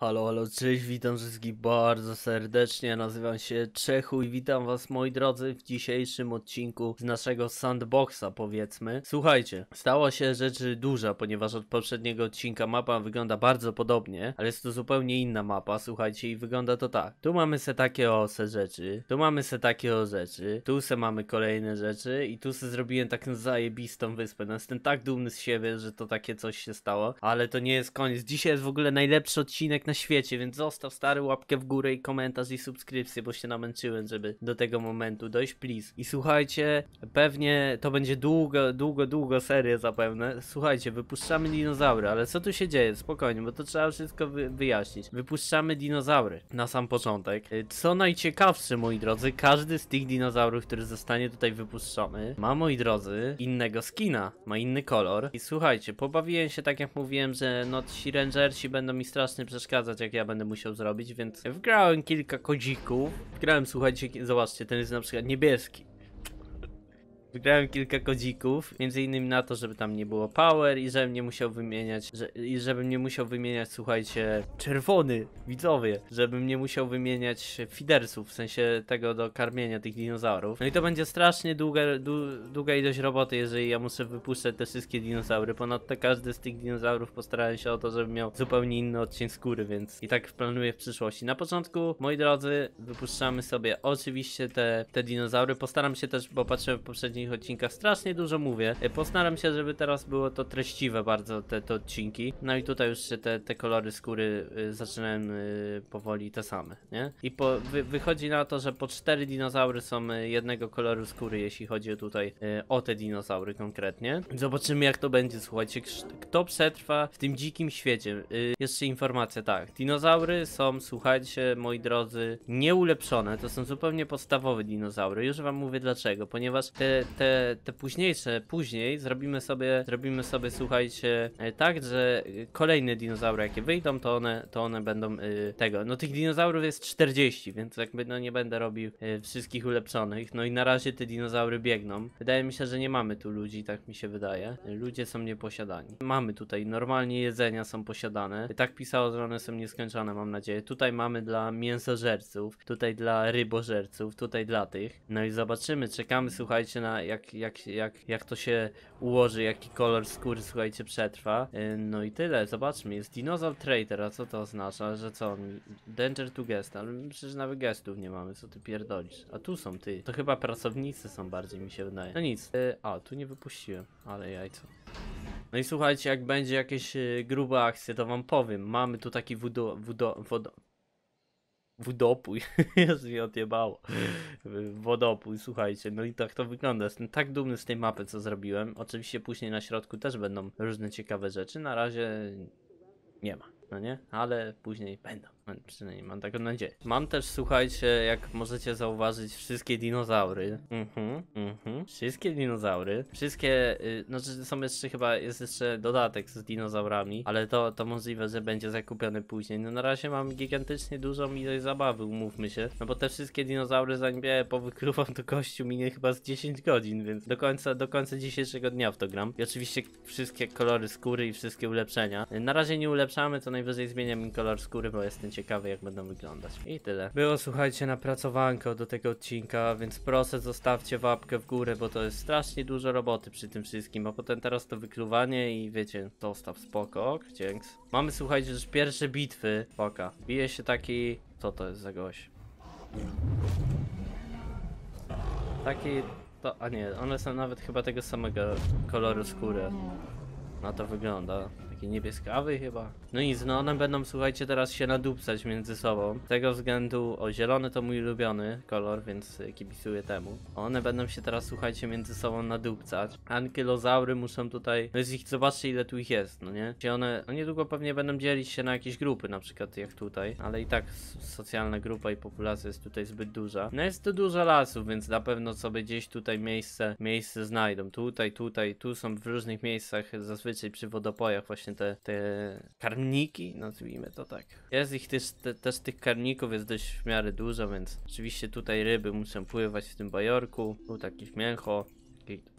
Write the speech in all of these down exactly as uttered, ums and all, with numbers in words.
Halo, halo, cześć, witam wszystkich bardzo serdecznie, nazywam się Czechu i witam was, moi drodzy, w dzisiejszym odcinku z naszego sandboxa, powiedzmy. Słuchajcie, stała się rzecz duża, ponieważ od poprzedniego odcinka mapa wygląda bardzo podobnie, ale jest to zupełnie inna mapa, słuchajcie, i wygląda to tak. Tu mamy se takie o se rzeczy, tu mamy se takie o rzeczy, tu se mamy kolejne rzeczy i tu se zrobiłem taką zajebistą wyspę. No, jestem tak dumny z siebie, że to takie coś się stało, ale to nie jest koniec. Dzisiaj jest w ogóle najlepszy odcinek na Na świecie, więc zostaw, stary, łapkę w górę i komentarz i subskrypcję, bo się namęczyłem, żeby do tego momentu dojść, please. I słuchajcie, pewnie to będzie długo, długo, długo seria zapewne. Słuchajcie, wypuszczamy dinozaury, ale co tu się dzieje? Spokojnie, bo to trzeba wszystko wy wyjaśnić. Wypuszczamy dinozaury na sam początek. Co najciekawsze, moi drodzy, każdy z tych dinozaurów, który zostanie tutaj wypuszczony, ma, moi drodzy, innego skina, ma inny kolor. I słuchajcie, pobawiłem się, tak jak mówiłem, że no ci rangersi będą mi strasznie przeszkadzać, jak ja będę musiał zrobić, więc wgrałem kilka kodzików. Wgrałem, słuchajcie, zobaczcie, ten jest na przykład niebieski. Wygrałem kilka kodzików, między innymi na to, żeby tam nie było power i żebym nie musiał wymieniać, że, i żebym nie musiał wymieniać, słuchajcie, czerwony, widzowie, żebym nie musiał wymieniać fidersów, w sensie tego do karmienia tych dinozaurów. No i to będzie strasznie długa, du, długa ilość roboty, jeżeli ja muszę wypuszczać te wszystkie dinozaury. Ponadto każdy z tych dinozaurów postarałem się o to, żeby miał zupełnie inny odcień skóry, więc i tak planuję w przyszłości. Na początku, moi drodzy, wypuszczamy sobie oczywiście te, te dinozaury. Postaram się też, bo patrzyłem w poprzedniej odcinkach, strasznie dużo mówię. Postaram się, żeby teraz było to treściwe bardzo, te, te odcinki. No i tutaj już się te, te kolory skóry y, zaczynałem y, powoli te same, nie? I po, wy, wychodzi na to, że po cztery dinozaury są jednego koloru skóry, jeśli chodzi tutaj y, o te dinozaury konkretnie. Zobaczymy, jak to będzie, słuchajcie. Kto przetrwa w tym dzikim świecie? Y, jeszcze informacja, tak. Dinozaury są, słuchajcie, moi drodzy, nieulepszone. To są zupełnie podstawowe dinozaury. Już wam mówię dlaczego. Ponieważ te Te, te późniejsze, później zrobimy sobie, zrobimy sobie, słuchajcie, tak, że kolejne dinozaury, jakie wyjdą, to one, to one będą y, tego, no tych dinozaurów jest czterdzieści, więc jakby no nie będę robił y, wszystkich ulepszonych, no i na razie te dinozaury biegną. Wydaje mi się, że nie mamy tu ludzi, tak mi się wydaje. Ludzie są nieposiadani. Mamy tutaj, normalnie jedzenia są posiadane. Tak pisało, że one są nieskończone, mam nadzieję. Tutaj mamy dla mięsożerców, tutaj dla rybożerców, tutaj dla tych. No i zobaczymy, czekamy, słuchajcie, na Jak, jak, jak, jak to się ułoży, jaki kolor skóry, słuchajcie, przetrwa. Yy, no i tyle, zobaczmy, jest dinozaur trader, a co to oznacza, że co on, danger to guest, ale przecież nawet guestów nie mamy, co ty pierdolisz, a tu są ty, to chyba pracownicy są bardziej, mi się wydaje, no nic, yy, a tu nie wypuściłem, ale jajco. No i słuchajcie, jak będzie jakieś yy, grube akcje, to wam powiem, mamy tu taki wudo, wudo, wodo... Wodopój, jest mi odjebało. Wodopój, słuchajcie, no i tak to wygląda. Jestem tak dumny z tej mapy, co zrobiłem. Oczywiście później na środku też będą różne ciekawe rzeczy. Na razie nie ma, no nie? Ale później będą. Przynajmniej mam taką nadzieję. Mam też, słuchajcie, jak możecie zauważyć, wszystkie dinozaury. Mhm, mhm. Wszystkie dinozaury. Wszystkie, yy, no są jeszcze chyba, jest jeszcze dodatek z dinozaurami, ale to, to możliwe, że będzie zakupiony później. No na razie mam gigantycznie dużą ilość zabawy, umówmy się. No bo te wszystkie dinozaury, zanim ja powykluwam, to kościół minie chyba z dziesięć godzin, więc do końca, do końca dzisiejszego dnia w to gram. I oczywiście wszystkie kolory skóry i wszystkie ulepszenia. Yy, na razie nie ulepszamy, to najwyżej zmieniam im kolor skóry, bo jestem ciekawy, jak będą wyglądać. I tyle. Było, słuchajcie, napracowanko do tego odcinka, więc proszę, zostawcie łapkę w górę, bo to jest strasznie dużo roboty przy tym wszystkim, a potem teraz to wykluwanie i wiecie, zostaw spoko. Dzięks. Mamy, słuchajcie, już pierwsze bitwy. Poka. Bije się taki... Co to jest za gość? Taki... To... A nie, one są nawet chyba tego samego koloru skóry. No to wygląda. Niebieskawy chyba. No nic, no one będą, słuchajcie, teraz się nadupcać między sobą. Z tego względu, o, zielony to mój ulubiony kolor, więc kibicuję temu. One będą się teraz, słuchajcie, między sobą nadupcać. Ankylozaury muszą tutaj, no jest ich, zobaczcie, ile tu ich jest, no nie? Gdzie one, no niedługo pewnie będą dzielić się na jakieś grupy, na przykład jak tutaj, ale i tak socjalna grupa i populacja jest tutaj zbyt duża. No jest tu dużo lasów, więc na pewno sobie gdzieś tutaj miejsce, miejsce znajdą. Tutaj, tutaj, tu są w różnych miejscach, zazwyczaj przy wodopojach właśnie Te, te karmniki, nazwijmy to tak. Jest ich też, te, też tych karmników jest dość w miarę dużo, więc oczywiście tutaj ryby muszą pływać w tym bajorku. Tu takie mięcho,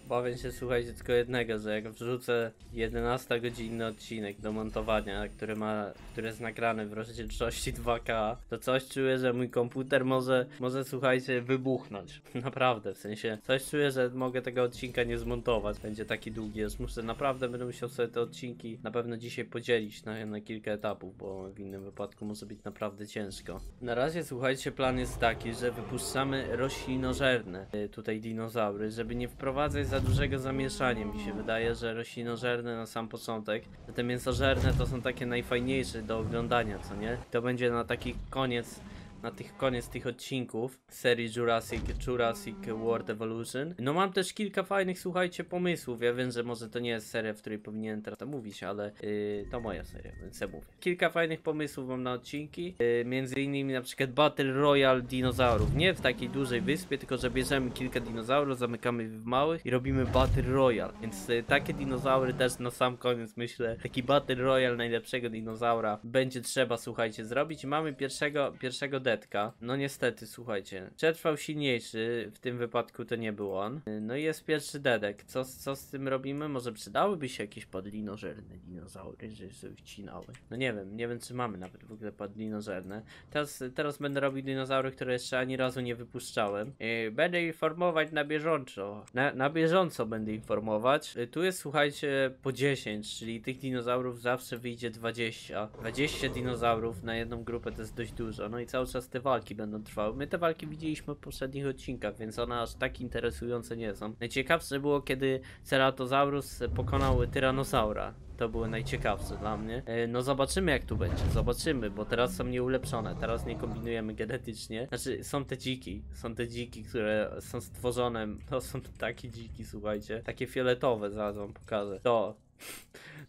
Obawiam się, słuchajcie, tylko jednego, że jak wrzucę jedenastogodzinny odcinek do montowania, który ma, który jest nagrany w rozdzielczości dwa K, to coś czuję, że mój komputer może, może słuchajcie, wybuchnąć. Naprawdę, w sensie, coś czuję, że mogę tego odcinka nie zmontować, będzie taki długi, już muszę, naprawdę będę musiał sobie te odcinki na pewno dzisiaj podzielić na, na kilka etapów, bo w innym wypadku może być naprawdę ciężko. Na razie, słuchajcie, plan jest taki, że wypuszczamy roślinożerne, tutaj dinozaury, żeby nie wprowadzać za dużego zamieszania. Mi się wydaje, że roślinożerne na sam początek, że te mięsożerne to są takie najfajniejsze do oglądania, co nie? To będzie na taki koniec, na tych koniec tych odcinków serii Jurassic, Jurassic World Evolution. No mam też kilka fajnych, słuchajcie, pomysłów. Ja wiem, że może to nie jest seria, w której powinienem teraz to mówić, ale yy, to moja seria, więc ja mówię. Kilka fajnych pomysłów mam na odcinki, yy, między innymi na przykład Battle Royale dinozaurów. Nie w takiej dużej wyspie, tylko że bierzemy kilka dinozaurów, zamykamy w małych i robimy Battle Royale. Więc yy, takie dinozaury też na sam koniec, myślę, taki Battle Royale najlepszego dinozaura będzie trzeba, słuchajcie, zrobić. Mamy pierwszego, pierwszego demo. No niestety, słuchajcie, przetrwał silniejszy, w tym wypadku to nie był on. No i jest pierwszy dedek. Co, co z tym robimy? Może przydałyby się jakieś padlinożerne dinozaury, że się wcinały. No nie wiem, nie wiem czy mamy nawet w ogóle padlinożerne. Teraz, teraz będę robił dinozaury, które jeszcze ani razu nie wypuszczałem. Będę informować na bieżąco. Na, na bieżąco będę informować. Tu jest, słuchajcie, po dziesięć, czyli tych dinozaurów zawsze wyjdzie dwadzieścia. dwadzieścia dinozaurów na jedną grupę to jest dość dużo. No i cały czas te walki będą trwały. My te walki widzieliśmy w poprzednich odcinkach, więc one aż tak interesujące nie są. Najciekawsze było, kiedy Ceratosaurus pokonał tyranosaura. To były najciekawsze dla mnie. No zobaczymy jak tu będzie, zobaczymy, bo teraz są nieulepszone, teraz nie kombinujemy genetycznie. Znaczy są te dziki, są te dziki, które są stworzone, no są takie dziki, słuchajcie, takie fioletowe, zaraz wam pokażę. To,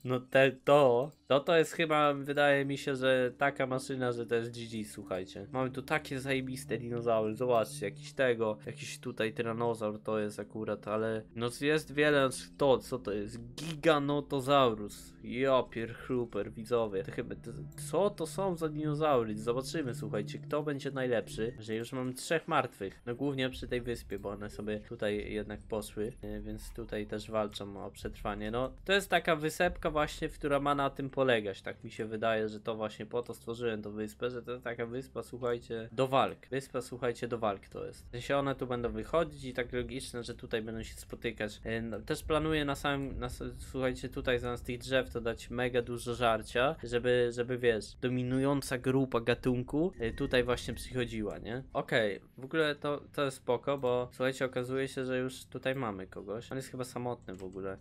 no te, to, to to jest chyba, wydaje mi się, że taka maszyna, że to jest G G, słuchajcie. Mamy tu takie zajebiste dinozaury, zobaczcie, jakiś tego, jakiś tutaj tyranozaur to jest akurat, ale no jest wiele, to, co to jest, Giganotosaurus. Ja pierchruper, widzowie, to chyba, to, co to są za dinozaury? Zobaczymy, słuchajcie, kto będzie najlepszy, że już mam trzech martwych, no głównie przy tej wyspie, bo one sobie tutaj jednak poszły, więc tutaj też walczą o przetrwanie. No to jest taka wysepka właśnie, która ma na tym polegać, tak mi się wydaje, że to właśnie po to stworzyłem tą wyspę, że to jest taka wyspa, słuchajcie, do walk, wyspa, słuchajcie, do walk to jest, że one tu będą wychodzić i tak logiczne, że tutaj będą się spotykać. No, też planuję na samym, na, słuchajcie, tutaj zamiast tych drzew to dać mega dużo żarcia, żeby, żeby wiesz, dominująca grupa gatunku tutaj właśnie przychodziła, nie? Okej, okay. W ogóle to, to jest spoko, bo słuchajcie, okazuje się, że już tutaj mamy kogoś. On jest chyba samotny w ogóle.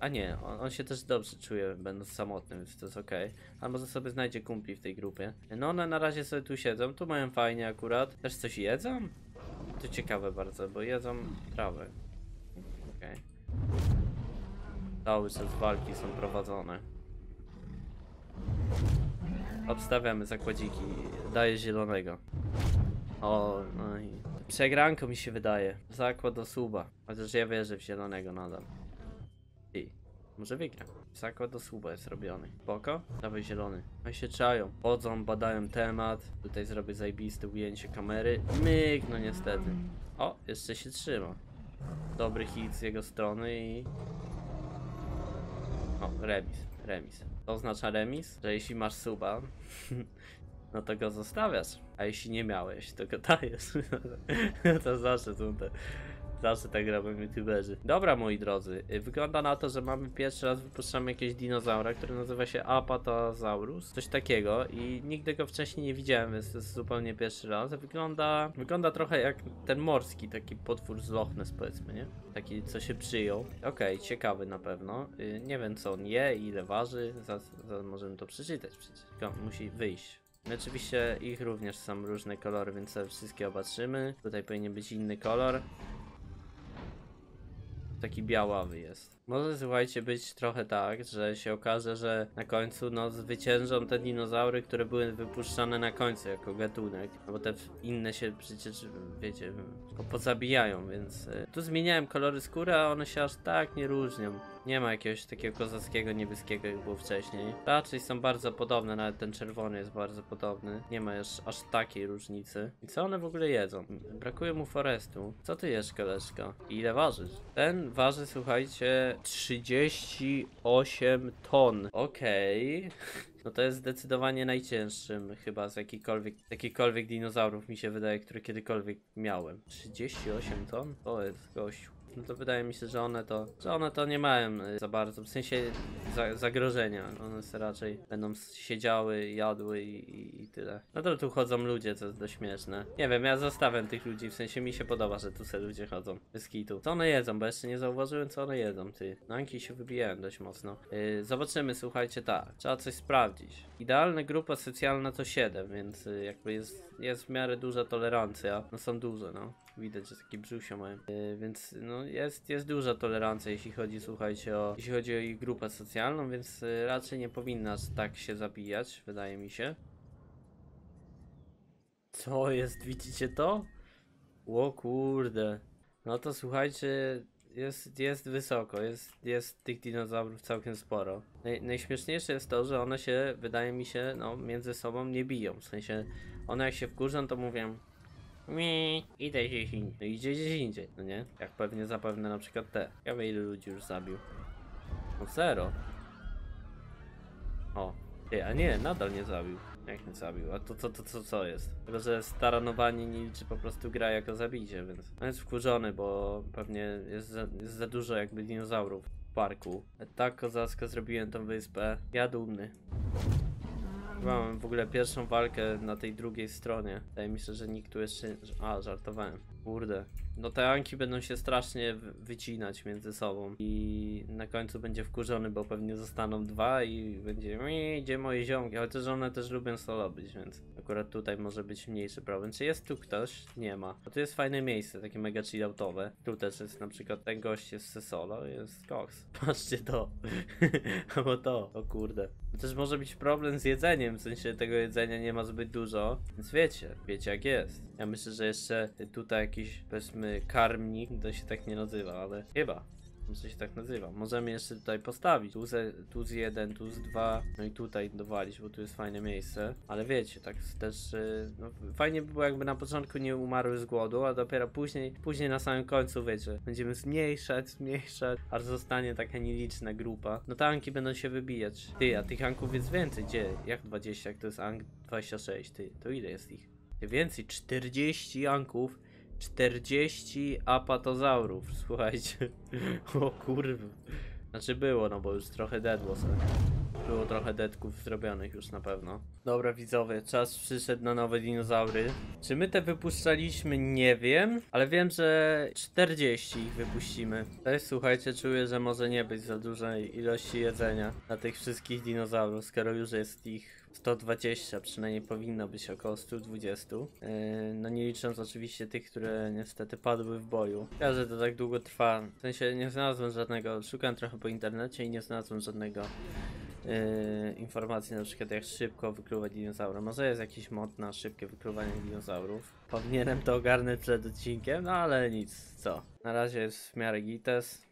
A nie, on, on się też dobrze czuje będąc samotnym, więc to jest okej. A może sobie znajdzie kumpli w tej grupie. No one na razie sobie tu siedzą, tu mają fajnie akurat. Też coś jedzą? To ciekawe bardzo, bo jedzą trawę. Okej. Okay. Cały czas walki są prowadzone. Obstawiamy zakładziki. Daję zielonego. O, no i... Przegranko mi się wydaje. Zakład do suba. Chociaż ja wierzę w zielonego nadal. I może wygra. Zakład do suba jest robiony. Spoko? Dawaj zielony. Oni się czają. Chodzą, badają temat. Tutaj zrobię zajebiste ujęcie kamery. Myk, no niestety. O, jeszcze się trzyma. Dobry hit z jego strony i... O, remis, remis. To oznacza remis, że jeśli masz suba, no to go zostawiasz. A jeśli nie miałeś, to go dajesz. To zawsze są te... Zawsze tak robią youtuberzy. Dobra, moi drodzy, wygląda na to, że mamy pierwszy raz wypuszczamy jakiegoś dinozaura, który nazywa się Apatosaurus. Coś takiego i nigdy go wcześniej nie widziałem, więc to jest zupełnie pierwszy raz. Wygląda, wygląda trochę jak ten morski, taki potwór z Loch Ness, powiedzmy, nie? Taki, co się przyjął. Okej, okay, ciekawy na pewno. Yy, nie wiem, co on je i ile waży. Zaraz, zaraz możemy to przeczytać przecież. Tylko musi wyjść. No oczywiście ich również są różne kolory, więc sobie wszystkie obatrzymy. Tutaj powinien być inny kolor. Taki białawy jest. Może, słuchajcie, być trochę tak, że się okaże, że na końcu, no, zwyciężą te dinozaury, które były wypuszczane na końcu jako gatunek, no bo te inne się przecież, wiecie, pozabijają, więc... Tu zmieniałem kolory skóry, a one się aż tak nie różnią. Nie ma jakiegoś takiego kozackiego niebieskiego, jak było wcześniej. Raczej są bardzo podobne, nawet ten czerwony jest bardzo podobny. Nie ma już aż takiej różnicy. I co one w ogóle jedzą? Brakuje mu forestu. Co ty jesz, koleżko? Ile ważysz? Ten waży, słuchajcie, trzydzieści osiem ton. Okej. Okay. No to jest zdecydowanie najcięższym chyba z jakichkolwiek, jakichkolwiek dinozaurów, mi się wydaje, które kiedykolwiek miałem. trzydzieści osiem ton? To jest gościu. No to wydaje mi się, że one to, że one to nie mają za bardzo, w sensie za, zagrożenia. One se raczej będą siedziały, jadły i, i, i tyle. No to tu chodzą ludzie, co jest dość śmieszne. Nie wiem, ja zostawiam tych ludzi, w sensie mi się podoba, że tu se ludzie chodzą. Bez kitu. Co one jedzą, bo jeszcze nie zauważyłem, co one jedzą, ty. Na anki się wybijałem dość mocno. Yy, zobaczymy, słuchajcie, tak. Trzeba coś sprawdzić. Idealna grupa socjalna to siedem, więc yy, jakby jest, jest w miarę duża tolerancja. No są duże, no. Widać, że taki brzusio mają. Yy, więc no jest, jest duża tolerancja, jeśli chodzi, słuchajcie, o jeśli chodzi o ich grupę socjalną, więc yy, raczej nie powinna tak się zabijać, wydaje mi się. Co jest, widzicie to? O kurde. No to słuchajcie, jest, jest wysoko, jest, jest tych dinozaurów całkiem sporo. Naj, najśmieszniejsze jest to, że one się, wydaje mi się, no między sobą nie biją. W sensie, one jak się wkurzą, to mówią: nie, idę gdzieś indziej. No idzie gdzieś indziej, no nie? Jak pewnie zapewne na przykład te. Ja wiem, ile ludzi już zabił. No zero. O, nie, a nie, nadal nie zabił. Jak nie zabił, a to co, to co, co jest? Tylko, że staranowanie nie liczy, po prostu gra jako zabicie, więc on jest wkurzony, bo pewnie jest za, jest za dużo jakby dinozaurów w parku. Tak kozacko zrobiłem tą wyspę. Ja dumny. Chyba mam w ogóle pierwszą walkę na tej drugiej stronie. Wydaje mi się, że nikt tu jeszcze... A, żartowałem. Kurde. No te anki będą się strasznie wycinać między sobą. I na końcu będzie wkurzony, bo pewnie zostaną dwa i będzie... Gdzie moje ziomki? Chociaż one też lubią solo być, więc... Akurat tutaj może być mniejszy problem. Czy jest tu ktoś? Nie ma. Bo tu jest fajne miejsce, takie mega chilloutowe. Tu też jest na przykład ten gość jest se solo, jest koks. Patrzcie to. Albo to. O kurde. To też może być problem z jedzeniem. W sensie tego jedzenia nie ma zbyt dużo, więc wiecie, wiecie jak jest. Ja myślę, że jeszcze tutaj jakiś, powiedzmy, karmnik, to się tak nie nazywa, ale chyba, może się tak nazywa. Możemy jeszcze tutaj postawić, tu, ze, tu z jeden, tu z dwa, no i tutaj dowalić, bo tu jest fajne miejsce. Ale wiecie, tak też, no, fajnie by było, jakby na początku nie umarły z głodu, a dopiero później, później na samym końcu, wiecie, będziemy zmniejszać, zmniejszać, aż zostanie taka nieliczna grupa. No te anki będą się wybijać. Ty, a tych anków jest więcej, gdzie? Jak dwadzieścia, jak to jest ank dwadzieścia sześć, ty, to ile jest ich? Ty więcej, czterdzieści anków. czterdzieści apatozaurów, słuchajcie. O kurwa. Znaczy było, no bo już trochę deadło sobie. Było trochę deadków zrobionych już na pewno. Dobra widzowie, czas przyszedł na nowe dinozaury. Czy my te wypuszczaliśmy? Nie wiem, ale wiem, że czterdzieści ich wypuścimy. Też słuchajcie, czuję, że może nie być za dużej ilości jedzenia na tych wszystkich dinozaurów, skoro już jest ich sto dwadzieścia, przynajmniej powinno być około stu dwudziestu. Yy, no nie licząc oczywiście tych, które niestety padły w boju. Ja, że to tak długo trwa. W sensie nie znalazłem żadnego, szukam trochę po internecie i nie znalazłem żadnego yy, informacji na przykład jak szybko wykluwać dinozaura. Może jest jakiś mod na szybkie wykluwanie dinozaurów. Powinienem to ogarnąć przed odcinkiem, no ale nic, co. Na razie jest w miarę gites.